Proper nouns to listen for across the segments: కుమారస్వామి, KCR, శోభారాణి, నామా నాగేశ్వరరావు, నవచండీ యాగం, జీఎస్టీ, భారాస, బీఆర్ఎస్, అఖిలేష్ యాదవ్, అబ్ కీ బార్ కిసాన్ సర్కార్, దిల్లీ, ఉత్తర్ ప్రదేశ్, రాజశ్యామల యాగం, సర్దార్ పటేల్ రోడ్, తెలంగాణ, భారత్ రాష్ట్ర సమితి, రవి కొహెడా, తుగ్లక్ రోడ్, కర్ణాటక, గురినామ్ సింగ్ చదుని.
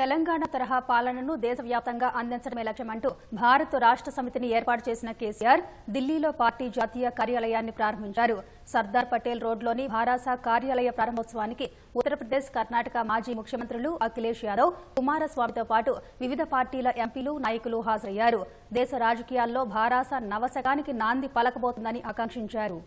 తెలంగాణ తరహా పాలనను దేశవ్యాప్తంగా అందించడమే లక్ష్యమంటూ భారత్ రాష్ట్ర సమితిని ఏర్పాటు చేసిన కేసీఆర్ ఢిల్లీలో పార్టీ జాతీయ కార్యాలయాన్ని ప్రారంభించారు. సర్దార్ పటేల్ రోడ్లోని భారాస కార్యాలయ ప్రారంభోత్సవానికి ఉత్తరప్రదేశ్, కర్ణాటక మాజీ ముఖ్యమంత్రులు అఖిలేష్ యాదవ్, కుమారస్వామితో పాటు వివిధ పార్టీల ఎంపీలు, నాయకులు హాజరయ్యారు. దేశ రాజకీయాల్లో భారాస నవశకానికి నాంది పలకబోతుందని ఆకాంక్షించారు.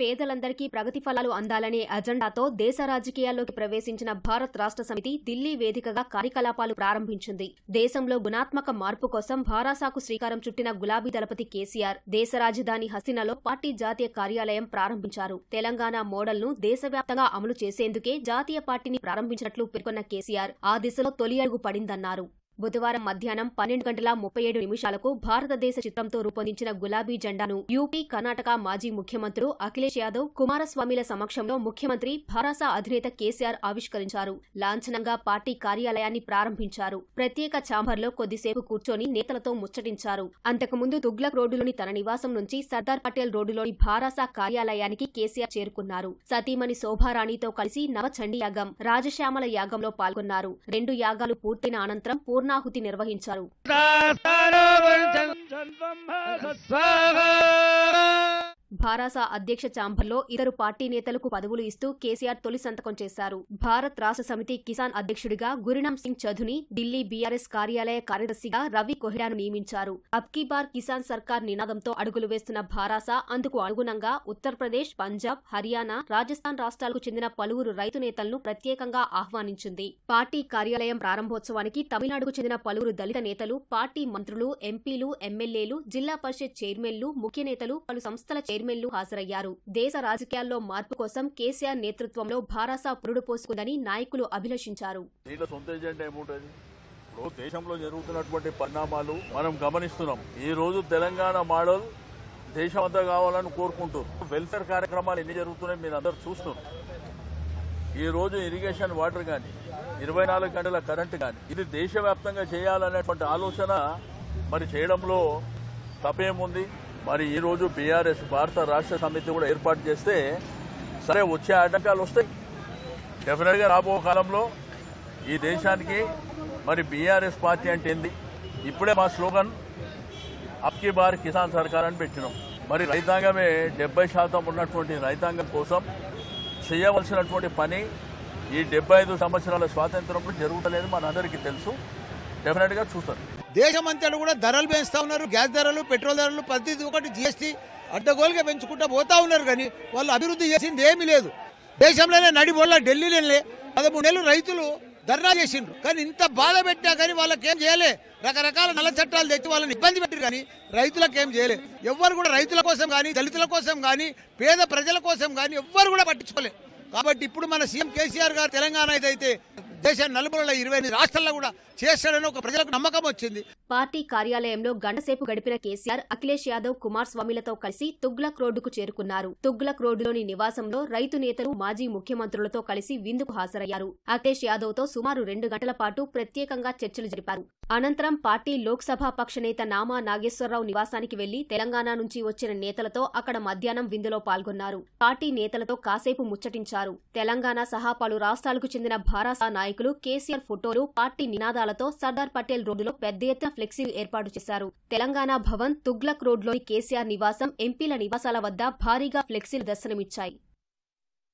పేదలందరికీ ప్రగతి ఫలాలు అందాలనే అజెండాతో దేశ రాజకీయాల్లోకి ప్రవేశించిన భారత్ రాష్ట్ర సమితి ఢిల్లీ వేదికగా కార్యకలాపాలు ప్రారంభించింది. దేశంలో గుణాత్మక మార్పు కోసం భారాసాకు శ్రీకారం చుట్టిన గులాబీ దళపతి కేసీఆర్ దేశ రాజధాని హసీనాలో పార్టీ జాతీయ కార్యాలయం ప్రారంభించారు. తెలంగాణ మోడల్ను దేశవ్యాప్తంగా అమలు చేసేందుకే జాతీయ పార్టీని ప్రారంభించినట్లు పేర్కొన్న కేసీఆర్ ఆ దిశలో తొలి అడుగు పడిందన్నారు. బుధవారం మధ్యాహ్నం 12:07 భారతదేశ చిత్రంతో రూపొందించిన గులాబీ జెండాను యూపీ, కర్ణాటక మాజీ ముఖ్యమంత్రులు అఖిలేష్ యాదవ్, కుమారస్వామిల సమక్షంలో ముఖ్యమంత్రి, భారాస అధినేత కేసీఆర్ ఆవిష్కరించారు. లాంఛనంగా పార్టీ కార్యాలయాన్ని ప్రారంభించారు. ప్రత్యేక ఛాంబర్లో కొద్దిసేపు కూర్చొని నేతలతో ముచ్చటించారు. అంతకుముందు తుగ్లక్ రోడ్డులోని తన నివాసం నుంచి సర్దార్ పటేల్ రోడ్డులోని భారాస కార్యాలయానికి కేసీఆర్ చేరుకున్నారు. సతీమణి శోభారాణితో కలిసి నవచండీ యాగం, రాజశ్యామల యాగంలో పాల్గొన్నారు. 2 యాగాలు పూర్తయిన అనంతరం పూర్ణాహుతి నిర్వహించారు. భారాస అధ్యక్ష ఛాంబర్లో ఇద్దరు పార్టీ నేతలకు పదవులు ఇస్తూ కేసీఆర్ తొలి సంతకం చేశారు. భారత్ రాష్ట్ర సమితి కిసాన్ అధ్యక్షుడిగా గురినామ్ సింగ్ చదుని, ఢిల్లీ బీఆర్ఎస్ కార్యాలయ కార్యదర్శిగా రవి కొహెడాను నియమించారు. అబ్ కీ బార్ కిసాన్ సర్కార్ నినాదంతో అడుగులు వేస్తున్న భారాస అందుకు అనుగుణంగా ఉత్తరప్రదేశ్, పంజాబ్, హర్యానా, రాజస్థాన్ రాష్ట్రాలకు చెందిన పలువురు రైతు నేతలను ప్రత్యేకంగా ఆహ్వానించింది. పార్టీ కార్యాలయం ప్రారంభోత్సవానికి తమిళనాడుకు చెందిన పలువురు దళిత నేతలు, పార్టీ మంత్రులు, ఎంపీలు, ఎమ్మెల్యేలు, జిల్లా పరిషత్ చైర్మన్లు, ముఖ్య నేతలు, పలు సంస్థల హాజరయ్యారు. దేశ రాజకీయాల్లో మార్పు కోసం కేసీఆర్ నేతృత్వంలో భారాస పురుడు పోసుకుందని నాయకులు అభిలషించారు. దేశంలో జరుగుతున్నటువంటి పరిణామాలు మనం గమనిస్తున్నాం. ఈ రోజు తెలంగాణ మోడల్ దేశం అంతా కావాలని కోరుకుంటున్నారు. వెల్ఫేర్ కార్యక్రమాలు ఎన్ని జరుగుతున్నాయి మీరు అందరూ చూస్తున్నారు. ఈ రోజు ఇరిగేషన్ వాటర్ కానీ, 24 గంటల కరెంటు కానీ ఇది దేశవ్యాప్తంగా చేయాలనేటువంటి ఆలోచన మరి చేయడంలో తప్పేముంది. మరి ఈ రోజు బీఆర్ఎస్ భారత రాష్ట్ర సమితి కూడా ఏర్పాటు చేస్తే సరే వచ్చే ఆటంకాలు వస్తాయి. డెఫినెట్గా రాబో కాలంలో ఈ దేశానికి మరి బీఆర్ఎస్ పార్టీ అంటే ఏంది? ఇప్పుడే మా స్లోగన్ అబ్ కీ బార్ కిసాన్ సర్కార్ అని పెట్టినాం. మరి రైతాంగమే 70% ఉన్నటువంటి రైతాంగం కోసం చేయవలసినటువంటి పని ఈ 75 సంవత్సరాల స్వాతంత్రంలో జరుగుతలేదు. మనందరికీ తెలుసు. డెఫినెట్గా చూస్తారు. దేశమంతటా కూడా ధరలు పెంచుతా ఉన్నారు. గ్యాస్ ధరలు, పెట్రోల్ ధరలు, ప్రతి ఒక్కటి జీఎస్టీ అడ్డగోలుగా పెంచుకుంటూ పోతా ఉన్నారు. కానీ వాళ్ళు అభివృద్ధి చేసింది ఏమీ లేదు. దేశంలోనే నడిబోళ్ళ ఢిల్లీలోనే 13 నెలలు రైతులు ధర్నా చేసిండ్రు. కానీ ఇంత బాధ పెట్టినా కానీ వాళ్ళకేం చేయలే. రకరకాల నల్ల చట్టాలు తెచ్చి వాళ్ళని ఇబ్బంది పెట్టారు. కానీ రైతులకేం చేయలే. ఎవ్వరు కూడా రైతుల కోసం కానీ, దళితుల కోసం కానీ, పేద ప్రజల కోసం కానీ ఎవ్వరు కూడా పట్టించుకోలే. కాబట్టి ఇప్పుడు మన సీఎం కేసీఆర్ గారు తెలంగాణ అయితే దేశాన్ని 40 రాష్ట్రాల్లో కూడా చేస్తాడని ఒక ప్రజలకు నమ్మకం వచ్చింది. పార్టీ కార్యాలయంలో గంటసేపు గడిపిన కేసీఆర్ అఖిలేష్ యాదవ్, కుమారస్వామిలతో కలిసి తుగ్లక్ రోడ్డుకు చేరుకున్నారు. తుగ్లక్ రోడ్డులోని నివాసంలో రైతు నేతలు, మాజీ ముఖ్యమంత్రులతో కలిసి విందుకు హాజరయ్యారు. అఖిలేష్ యాదవ్తో సుమారు 2 గంటల పాటు ప్రత్యేకంగా చర్చలు జరిపారు. అనంతరం పార్టీ లోక్సభ పక్ష నేత నామా నాగేశ్వరరావు నివాసానికి వెళ్లి తెలంగాణ నుంచి వచ్చిన నేతలతో అక్కడ మధ్యాహ్నం విందులో పాల్గొన్నారు. పార్టీ నేతలతో కాసేపు ముచ్చటించారు. తెలంగాణ సహా పలు రాష్ట్రాలకు చెందిన భారాస నాయకులు కేసీఆర్ ఫోటోలు, పార్టీ నినాదాలతో సర్దార్ పటేల్ రోడ్డులో పెద్ద ఎత్తున ఫ్లెక్సీలు ఏర్పాటు చేశారు. తెలంగాణ భవన్, తుగ్లక్ రోడ్లోని కేసీఆర్ నివాసం, ఎంపీల నివాసాల వద్ద భారీగా ఫ్లెక్సీలు దర్శనమిచ్చాయి.